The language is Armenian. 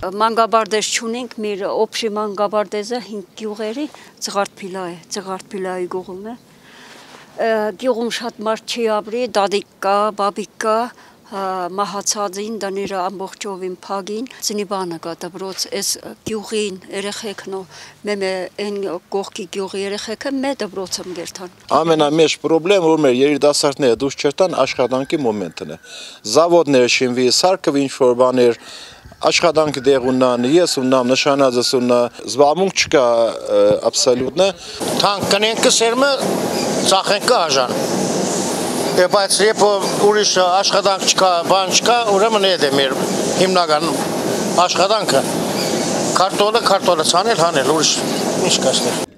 Մանգաբարդեզ չունենք, մեր օբշի մանգաբարդեզը 5 գյուղերի ծղարտփիլա է, ծղարտփիլայի գյուղում է։ Գյուղում շատ մարդ չի ապրի, դադիկ կա, բաբիկ կա, մահացածին, դաները ամբողջովին փագին, ծնիբանը կա դպրոց, այս գյուղին երեխեքն ու մեմե այն կողքի գյուղի երեխեքը մեր դպրոցը մերթան։ Ամենամեծ խնդիրը, որ մեր երիտասարդները դուրս չերտան, աշխատանքի մոմենտն է։ Զավոդները շինվի, սարքը ինչ որ բաներ Աշխատանք դեղ ուննան, ես ուննամ, նշանածս ուննա, զբաղմունք չկա աբսոլյուտնը։ Թանկ կնենքը սերմը ծախենքը հաժան։ Բայց երբ ուրիշ աշխատանք չկա, բան չկա, ուրեմն էդ է մեր հիմնական աշխատանքը։ Քարտոնը, քարտոնը ցանել, հանել, ուրիշ ինչ կասներ։